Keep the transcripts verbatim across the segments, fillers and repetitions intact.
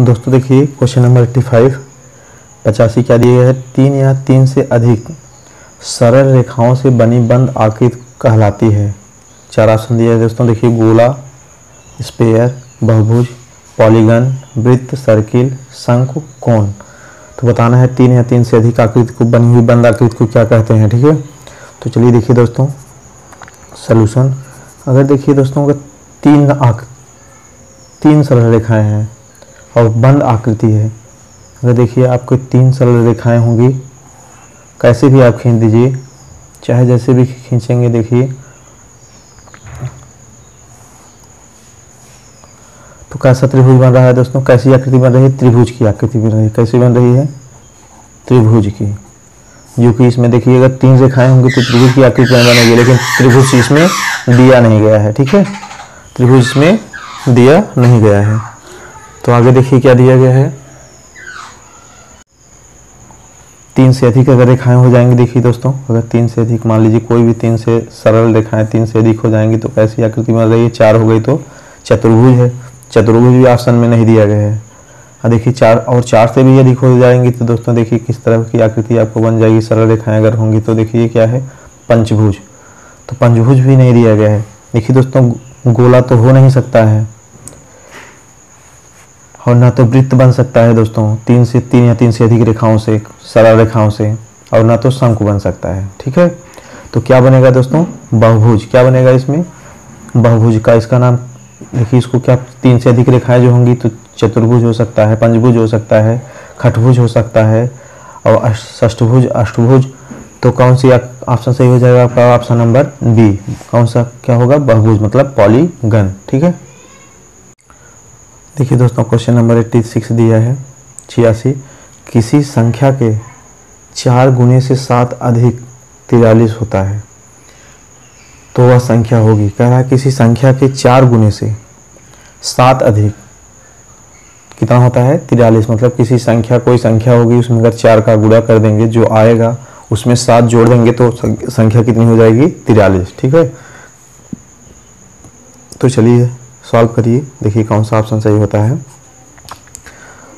दोस्तों देखिए question number eighty five पचासी क्या दिया गया है। तीन या तीन से अधिक सरल रेखाओं से बनी बंद आकृति कहलाती है। चार ऑप्शन दिया है दोस्तों देखिए, गोला, स्पेयर, बहुभुज, पॉलीगन, वृत्त, सर्किल, शंकु, कोण। तो बताना है तीन या तीन से अधिक आकृति को बनी हुई बंद आकृति को क्या कहते हैं। ठीक है, तो चलिए देखिए दोस्तों सॉल्यूशन। अगर देखिए दोस्तों अगर तीन आकृति तीन सरल रेखाएं हैं और बंद आकृति है, अगर देखिए आपको तीन सरल रेखाएं होंगी, कैसे भी आप खींच दीजिए, चाहे जैसे भी खींचेंगे देखिए, तो कैसा त्रिभुज बन रहा है दोस्तों, कैसी आकृति बन रही है, त्रिभुज की आकृति बन रही है। कैसी बन रही है, त्रिभुज की, जो कि इसमें देखिए अगर तीन रेखाएं होंगी तो त्रिभुज की आकृति बनेगी, लेकिन त्रिभुज इसमें दिया नहीं गया है। ठीक है, त्रिभुज इसमें दिया नहीं गया है। तो आगे देखिए क्या दिया गया है, तीन से अधिक अगर रेखाएं हो जाएंगी देखिए दोस्तों, अगर तीन से अधिक मान लीजिए कोई भी तीन से सरल रेखाएं तीन से अधिक हो जाएंगी तो कैसी आकृति बन रही है। चार हो गई तो चतुर्भुज है, चतुर्भुज भी ऑप्शन में नहीं दिया गया है। और देखिए चार और चार से भी अधिक हो जाएंगी तो दोस्तों देखिए किस तरह की आकृति आपको बन जाएगी। सरल रेखाएं अगर होंगी तो देखिए क्या है, पंचभुज, तो पंचभुज भी नहीं दिया गया है। देखिए दोस्तों गोला तो हो नहीं सकता है और ना तो वृत्त बन सकता है दोस्तों, तीन से तीन या तीन से अधिक रेखाओं से सरल रेखाओं से, और ना तो शंकु बन सकता है। ठीक है, तो क्या बनेगा दोस्तों, बहुभुज। क्या बनेगा इसमें, बहुभुज का इसका नाम देखिए, इसको क्या, तीन से अधिक रेखाएं जो होंगी तो चतुर्भुज हो सकता है, पंचभुज हो सकता है, खटभुज हो सकता है और षष्ठभुज, अष्टभुज। तो कौन सी ऑप्शन सही हो जाएगा आपका, ऑप्शन नंबर बी, कौन सा क्या होगा, बहुभुज मतलब पॉलीगन। ठीक है, देखिए दोस्तों क्वेश्चन नंबर एट्टी सिक्स दिया है छियासी, किसी संख्या के चार गुने से सात अधिक तिरालीस होता है तो वह संख्या होगी। कह रहा है किसी संख्या के चार गुने से सात अधिक कितना होता है, तिरालीस। मतलब किसी संख्या, कोई संख्या होगी उसमें अगर चार का गुणा कर देंगे जो आएगा, उसमें सात जोड़ देंगे तो संख्या कितनी हो जाएगी, तिरालीस। ठीक है, तो चलिए सॉल्व करिए, देखिए कौन सा ऑप्शन सही होता है।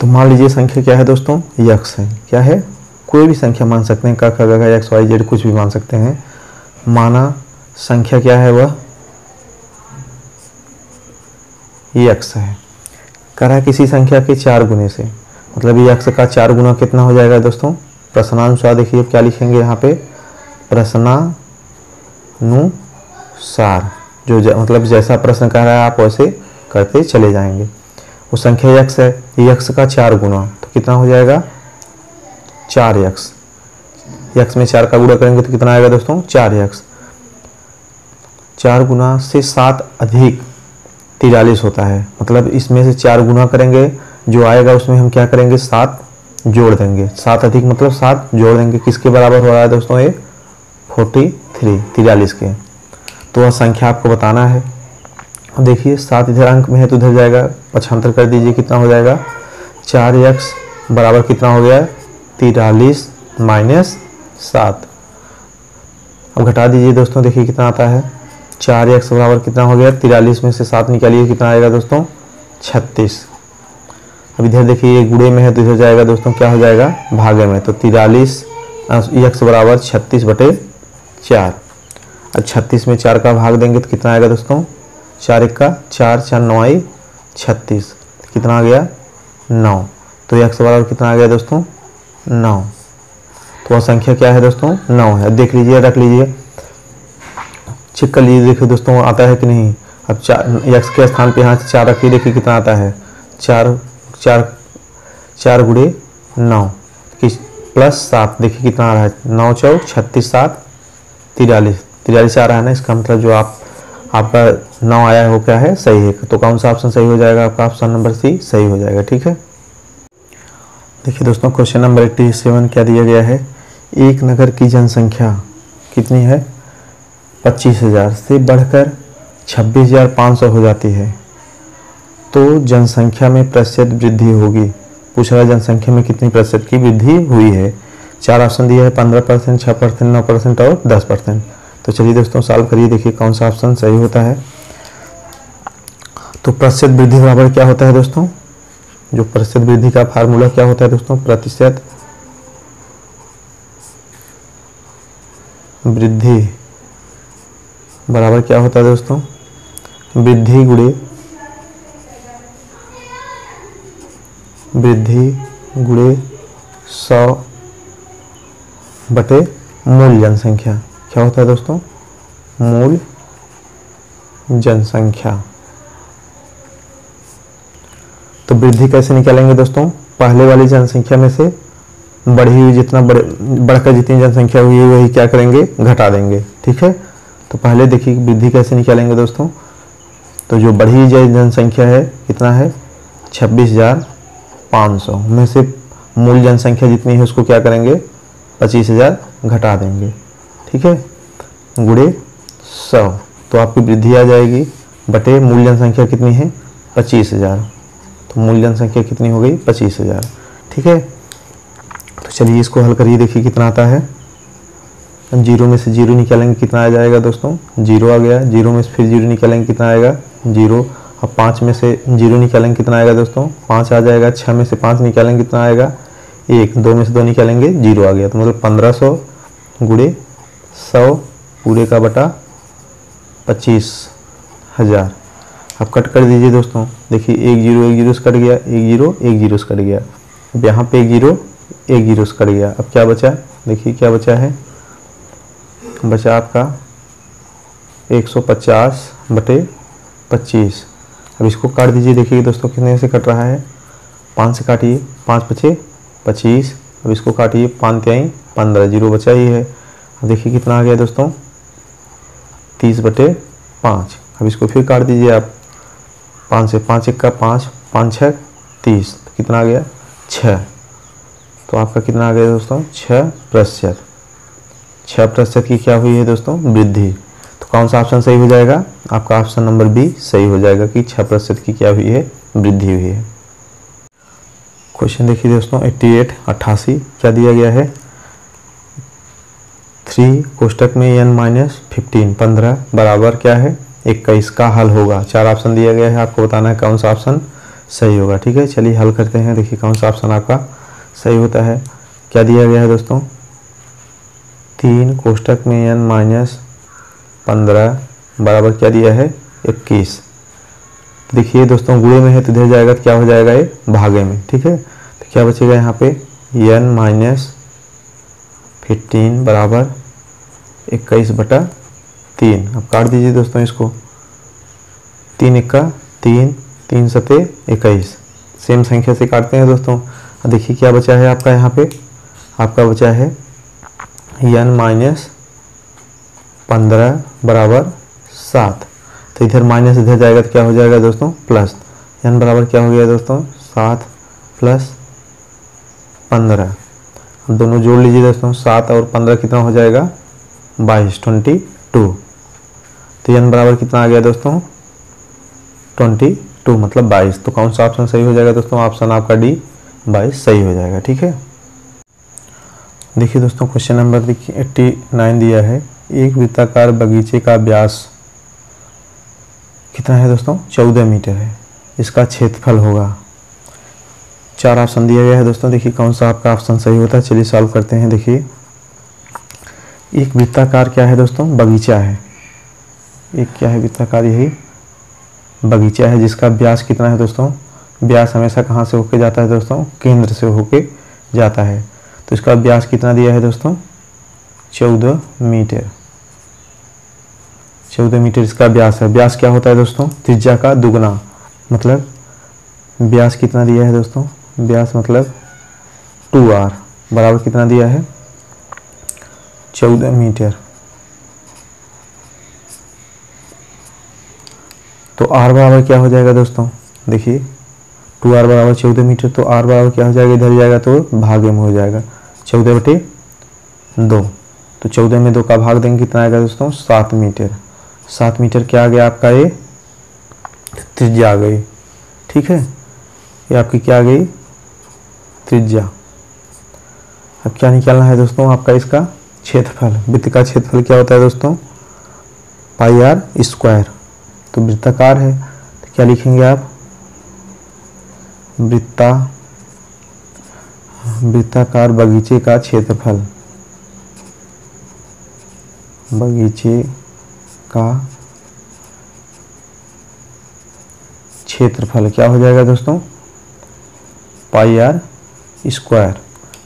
तो मान लीजिए संख्या क्या है दोस्तों, यक्स है। क्या है, कोई भी संख्या मान सकते हैं, क ख ग घ एक्स वाई जेड कुछ भी मान सकते हैं। माना संख्या क्या है, वह यक्स है। कह रहा है किसी संख्या के चार गुने से, मतलब यक्स का चार गुना कितना हो जाएगा दोस्तों, प्रश्नानुसार। देखिए क्या लिखेंगे यहाँ पे, प्रश्नानुसार, जो मतलब जैसा प्रश्न कह रहा है आप वैसे करते चले जाएंगे। वो संख्या यक्स है, यक्स का चार गुना तो कितना हो जाएगा, चार यक्स। यक्स में चार का गुणा करेंगे तो कितना आएगा दोस्तों, चार यक्स। चार गुना से सात अधिक तिरालीस होता है, मतलब इसमें से चार गुना करेंगे जो आएगा उसमें हम क्या करेंगे, सात जोड़ देंगे। सात अधिक मतलब सात जोड़ देंगे, किसके बराबर हो रहा है दोस्तों, ये फोर्टी थ्री तिरालीस के। तो वह संख्या आपको बताना है। देखिए सात इधर अंक में है तो इधर जाएगा, पचहत्तर कर दीजिए, कितना हो जाएगा, चार एक्स बराबर कितना हो गया, तिरालीस माइनस सात। अब घटा दीजिए दोस्तों, देखिए कितना आता है, चार एक्स बराबर कितना हो गया, तिरालीस में से सात निकालिए, कितना आएगा दोस्तों, छत्तीस। अब इधर देखिए गुणे में है तो इधर जाएगा दोस्तों, क्या हो जाएगा, भागे में। तो तिरालीस एक्स बराबर छत्तीस बटे चार। अब छत्तीस में चार का भाग देंगे तो कितना आएगा दोस्तों, चार एक का चार, चार नौ आई छत्तीस, कितना आ गया, नौ। तो एक्स बराबर कितना आ गया दोस्तों, नौ। तो वह संख्या क्या है दोस्तों, नौ है। देख लीजिए, रख लीजिए, चेक कर लीजिए, देखिए दोस्तों आता है कि नहीं। अब चार एक्स के स्थान पे यहाँ से चार रखिए, देखिए कितना आता है, चार चार चार गुड़े नौ प्लस सात, देखिए कितना आ रहा है, नौ चौक छत्तीस, सात तिरालीस, तिरालीस आ रहा है ना। इसका मतलब जो आप आपका नौ आया हो क्या है, सही है। तो कौन सा ऑप्शन सही हो जाएगा आपका, ऑप्शन नंबर सी सही हो जाएगा। ठीक है, देखिए दोस्तों क्वेश्चन नंबर एट्टी सेवन क्या दिया गया है, एक नगर की जनसंख्या कितनी है, पच्चीस हजार से बढ़कर छब्बीस हजार पाँच सौ हो जाती है तो जनसंख्या में प्रतिशत वृद्धि होगी। पूछ रहा है जनसंख्या में कितनी प्रतिशत की वृद्धि हुई है। चार ऑप्शन दिया है, पंद्रह परसेंट, छः परसेंट नौ परसेंट और दस परसेंट। तो चलिए दोस्तों सॉल्व करिए, देखिए कौन सा ऑप्शन सही होता है। तो प्रतिशत वृद्धि बराबर क्या होता है दोस्तों, जो प्रतिशत वृद्धि का फार्मूला क्या होता है दोस्तों, प्रतिशत वृद्धि बराबर क्या होता है दोस्तों, वृद्धि गुणे वृद्धि गुणे सौ बटे मूल जनसंख्या। क्या होता है दोस्तों, मूल जनसंख्या। तो वृद्धि कैसे निकालेंगे दोस्तों, पहले वाली जनसंख्या में से बढ़ी हुई जितना बढ़ बढ़कर जितनी जनसंख्या हुई है वही क्या करेंगे, घटा देंगे। ठीक है, तो पहले देखिए वृद्धि कैसे निकालेंगे दोस्तों। तो जो बढ़ी हुई जनसंख्या है कितना है, छब्बीस हजार पाँच सौ में से मूल जनसंख्या जितनी है उसको क्या करेंगे, पच्चीस हजार घटा देंगे। ठीक है, गुणे सौ, तो आपकी वृद्धि आ जाएगी बटे मूल जनसंख्या कितनी है, पच्चीस हजार। तो मूल जनसंख्या कितनी हो गई, पच्चीस हजार। ठीक है, तो चलिए इसको हल करिए, देखिए कितना आता है। जीरो में से जीरो निकालेंगे कितना आ जाएगा दोस्तों, जीरो आ गया। जीरो में से फिर जीरो निकालेंगे कितना आएगा, जीरो। अब पाँच में से जीरो निकालेंगे कितना आएगा दोस्तों, पाँच आ जाएगा। छः में से पाँच निकालेंगे कितना आएगा, एक। दो में से दो निकालेंगे, जीरो आ गया। तो मतलब पंद्रह सौ गुणे सौ पूरे का बटा पच्चीस हज़ार। अब कट कर दीजिए दोस्तों, देखिए एक जीरो एक जीरो से कट गया, एक जीरो एक जीरो से कट गया। अब यहाँ पे एक जीरो एक जीरो से कट गया। अब क्या बचा, देखिए क्या बचा है, बचा आपका एक सौ पचास बटे पच्चीस। अब इसको काट दीजिए, देखिए दोस्तों कितने से कट रहा है, पाँच से काटिए, पाँच पचे पच्चीस। अब इसको काटिए, पाँच त्याई पंद्रह, जीरो बचा ही है। अब देखिए कितना आ गया दोस्तों, तीस बटे पाँच। अब इसको फिर काट दीजिए आप, पाँच से पाँच एक का पाँच, पाँच छः तीस, तो कितना आ गया, छः। तो आपका कितना आ गया दोस्तों, छः प्रतिशत। छः प्रतिशत की क्या हुई है दोस्तों, वृद्धि। तो कौन सा ऑप्शन सही हो जाएगा, आपका ऑप्शन नंबर बी सही हो जाएगा कि छः प्रतिशत की क्या हुई है, वृद्धि हुई है। क्वेश्चन देखिए दोस्तों अट्ठासी, अट्ठासी क्या दिया गया है, थ्री कोष्टक में एन माइनस फिफ्टीन पंद्रह बराबर क्या है, इक्कीस का हल होगा। चार ऑप्शन दिया गया है, आपको बताना है कौन सा ऑप्शन सही होगा। ठीक है, चलिए हल करते हैं, देखिए कौन सा ऑप्शन आपका सही होता है। क्या दिया गया है दोस्तों, तीन कोष्टक में एन माइनस पंद्रह बराबर क्या दिया है, इक्कीस। देखिए दोस्तों गुणे में है तो इधर जाएगा, तो क्या हो जाएगा ये भागे में। ठीक है, तो क्या बचेगा यहाँ पे, एन माइनस फिफ्टीन बराबर इक्कीस बटा तीन। अब काट दीजिए दोस्तों इसको, तीन इक्का तीन, तीन सते इक्कीस, सेम संख्या से काटते हैं दोस्तों। देखिए क्या बचा है आपका, यहाँ पे आपका बचा है एन माइनस पंद्रह बराबर सात। तो इधर माइनस इधर जाएगा तो क्या हो जाएगा दोस्तों, प्लस। एन बराबर क्या हो गया दोस्तों, सात प्लस पंद्रह। अब दोनों जोड़ लीजिए दोस्तों, सात और पंद्रह कितना हो जाएगा, बाईस, ट्वेंटी टू। तो एन बराबर कितना आ गया दोस्तों, ट्वेंटी टू मतलब बाईस। तो कौन सा ऑप्शन सही हो जाएगा दोस्तों, ऑप्शन आपका डी बाईस सही हो जाएगा। ठीक है, देखिए दोस्तों क्वेश्चन नंबर देखिए एट्टी नाइन दिया है, एक वृत्ताकार बगीचे का व्यास कितना है दोस्तों, चौदह मीटर है, इसका क्षेत्रफल होगा। चार ऑप्शन दिया गया है दोस्तों, देखिए कौन सा आपका ऑप्शन सही होता है, चलिए सॉल्व करते हैं। देखिए एक वृत्ताकार क्या है दोस्तों, बगीचा है, एक क्या है वृत्ताकार, यही बगीचा है जिसका व्यास कितना है दोस्तों, व्यास हमेशा कहाँ से होके जाता है दोस्तों, केंद्र से होके जाता है। तो इसका व्यास कितना दिया है दोस्तों, चौदह मीटर, चौदह मीटर इसका व्यास है। व्यास क्या होता है दोस्तों, त्रिज्या का दुगना, मतलब व्यास कितना दिया है दोस्तों, व्यास मतलब टू आर बराबर कितना दिया है, चौदह मीटर। तो आर बराबर क्या हो जाएगा दोस्तों, देखिए टू आर बराबर चौदह मीटर, तो आर बराबर क्या हो जाएगा, इधर जाएगा तो भागे में हो जाएगा, चौदह बटे दो। तो चौदह में दो का भाग देंगे कितना आएगा दोस्तों, सात मीटर। सात मीटर क्या आ गया आपका, ये त्रिज्या आ गई। ठीक है, ये आपकी क्या आ गई, त्रिज्या। अब क्या निकालना है दोस्तों, आपका इसका क्षेत्रफल। वृत्त का क्षेत्रफल क्या होता है दोस्तों, पाई आर स्क्वायर। तो वृत्ताकार है तो क्या लिखेंगे आप, वृत्ता वृत्ताकार बगीचे का क्षेत्रफल बगीचे का क्षेत्रफल क्या हो जाएगा दोस्तों, पाई आर स्क्वायर।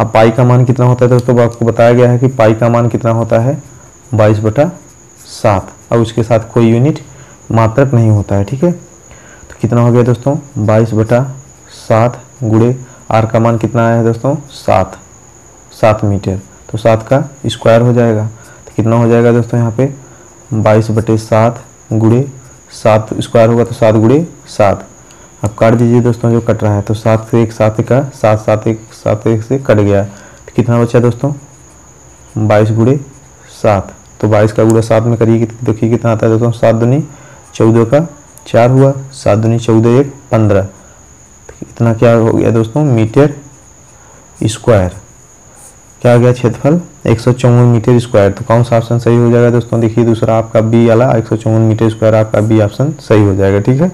अब पाई का मान कितना होता है दोस्तों, आपको बताया गया है कि पाई का मान कितना होता है बाईस बटा सात और उसके साथ कोई यूनिट मात्रक नहीं होता है, ठीक है। तो कितना हो गया दोस्तों बाईस बटा सात गुणे आर का मान कितना आया है दोस्तों सात, सात मीटर, तो सात का स्क्वायर हो जाएगा। तो कितना हो जाएगा दोस्तों यहाँ पे बाईस बटे सात गुणे सात स्क्वायर होगा तो सात गुणे सात। अब काट दीजिए दोस्तों जो कट रहा है, तो सात से एक सात का सात, सात एक सात एक से कट गया। तो कितना बचा दोस्तों बाईस गुणे सात, तो बाईस का गुणा सात में करिए देखिए कितना आता है दोस्तों, सात दूनी चौदह का चार हुआ, सात दूनी चौदह एक पंद्रह, इतना क्या हो गया दोस्तों मीटर स्क्वायर। क्या हो गया क्षेत्रफल एक सौ चौवन मीटर स्क्वायर। तो कौन सा ऑप्शन सही हो जाएगा दोस्तों, देखिए दूसरा आपका बी वाला एक सौ चौवन मीटर स्क्वायर आपका बी ऑप्शन सही हो जाएगा, ठीक है।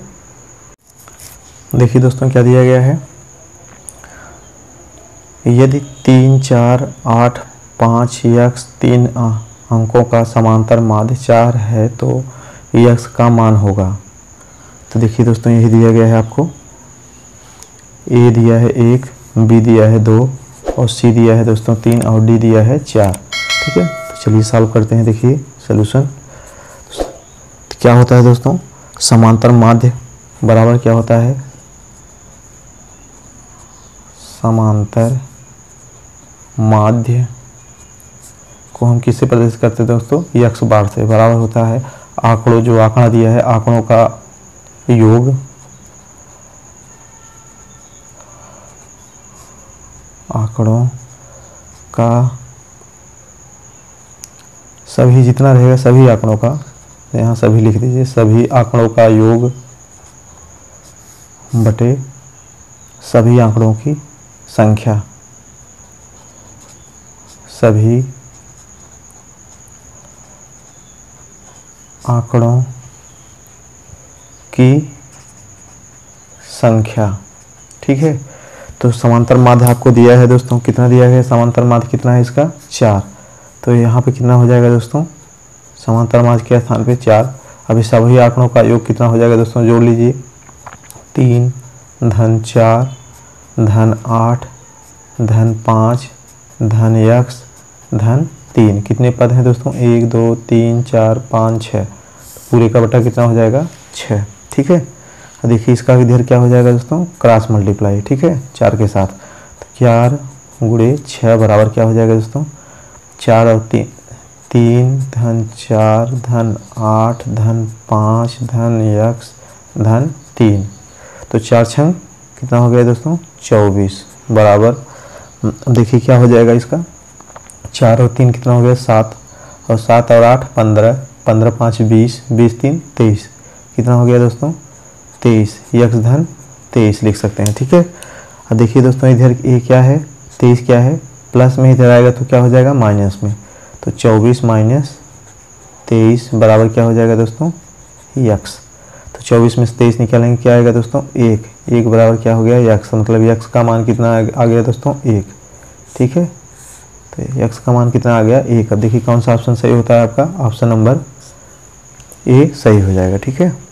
देखिए दोस्तों क्या दिया गया है, यदि तीन चार आठ पाँच यक्ष तीन अंकों का समांतर माध्य चार है तो यक्ष का मान होगा। तो देखिए दोस्तों यही दिया गया है आपको, ए दिया है एक, बी दिया है दो और सी दिया है दोस्तों तीन और डी दिया है चार, ठीक है। तो चलिए सॉल्व करते हैं, देखिए सोल्यूशन तो क्या होता है दोस्तों, समांतर माध्य बराबर क्या होता है, समांतर माध्य को हम किससे प्रदर्शित करते हैं दोस्तों यक्ष बार से, बराबर होता है आंकड़ों, जो आंकड़ा दिया है आंकड़ों का योग, आंकड़ों का सभी जितना रहेगा सभी आंकड़ों का, यहाँ सभी लिख दीजिए, सभी आंकड़ों का योग बटे सभी आंकड़ों की संख्या, सभी आंकड़ों की संख्या, ठीक है। तो समांतर माध्य आपको दिया है दोस्तों, कितना दिया है समांतर माध्य कितना है इसका चार, तो यहाँ पे कितना हो जाएगा दोस्तों समांतर माध्य के स्थान पे चार। अभी सभी आंकड़ों का योग कितना हो जाएगा दोस्तों, जोड़ लीजिए तीन धन चार धन आठ धन पाँच धन यक्ष धन तीन, कितने पद हैं दोस्तों एक दो तीन चार पाँच छः, पूरे का बटा कितना हो जाएगा छः, ठीक है। देखिए इसका विधेय क्या हो जाएगा दोस्तों क्रॉस मल्टीप्लाई, ठीक है चार के साथ, तो चार गुणे छः बराबर क्या हो जाएगा दोस्तों चार और तीन, तीन धन चार धन आठ धन पाँच धन यक्ष धन तीन, तो चार छंग कितना हो गया दोस्तों चौबीस बराबर। अब देखिए क्या हो जाएगा इसका, चार और तीन कितना हो गया सात और सात और आठ पंद्रह, पंद्रह पाँच बीस, बीस तीन तेईस, कितना हो गया दोस्तों तेईस, यक्ष धन तेईस लिख सकते हैं, ठीक है। अब देखिए दोस्तों इधर ये क्या है तेईस क्या है प्लस में, इधर आएगा तो क्या हो जाएगा माइनस में, तो चौबीस माइनस तेईस बराबर क्या हो जाएगा दोस्तों यक्ष। तो चौबीस में से तेईस निकालेंगे क्या आएगा दोस्तों एक, एक बराबर क्या हो गया यक्ष, मतलब यक्ष का मान कितना आ गया दोस्तों एक, ठीक है। तो यक्ष का मान कितना आ गया एक। अब देखिए कौन सा ऑप्शन सही होता है आपका, ऑप्शन नंबर ए सही हो जाएगा, ठीक है।